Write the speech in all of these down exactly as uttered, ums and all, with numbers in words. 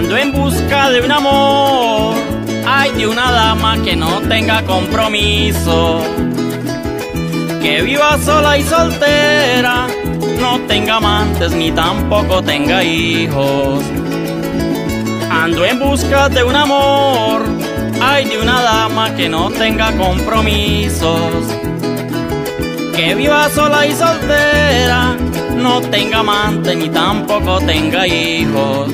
ando en busca de un amor, ay, de una dama que no tenga compromiso, que viva sola y soltera, no tenga amantes ni tampoco tenga hijos. Ando en busca de un amor, ay, de una dama que no tenga compromisos, que viva sola y soltera, no tenga amante ni tampoco tenga hijos.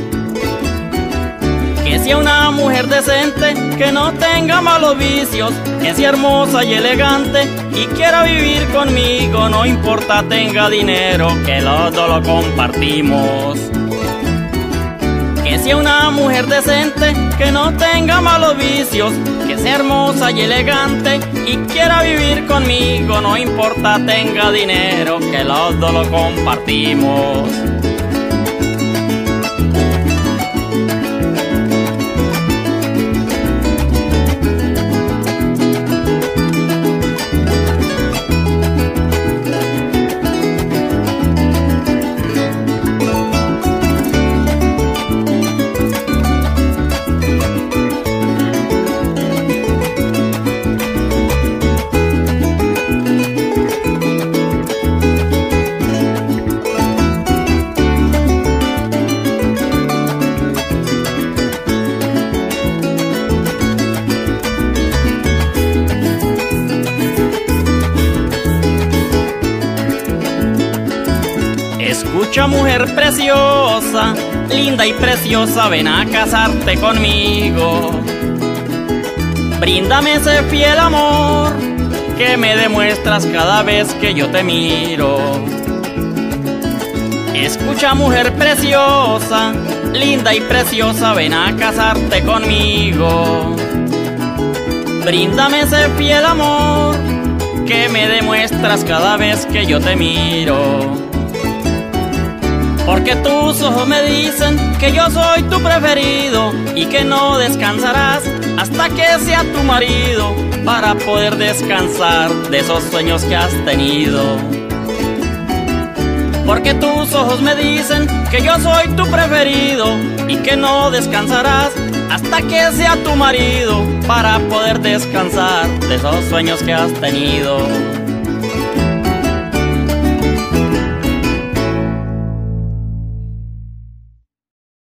Que sea una mujer decente, que no tenga malos vicios, que sea hermosa y elegante y quiera vivir conmigo, no importa tenga dinero, que los dos lo compartimos. Que sea una mujer decente, que no tenga malos vicios, que sea hermosa y elegante y quiera vivir conmigo, no importa tenga dinero, que los dos lo compartimos. Escucha, mujer preciosa, linda y preciosa, ven a casarte conmigo. Bríndame ese fiel amor que me demuestras cada vez que yo te miro. Escucha, mujer preciosa, linda y preciosa, ven a casarte conmigo. Bríndame ese fiel amor que me demuestras cada vez que yo te miro. Porque tus ojos me dicen que yo soy tu preferido y que no descansarás hasta que sea tu marido para poder descansar de esos sueños que has tenido. Porque tus ojos me dicen que yo soy tu preferido y que no descansarás hasta que sea tu marido para poder descansar de esos sueños que has tenido.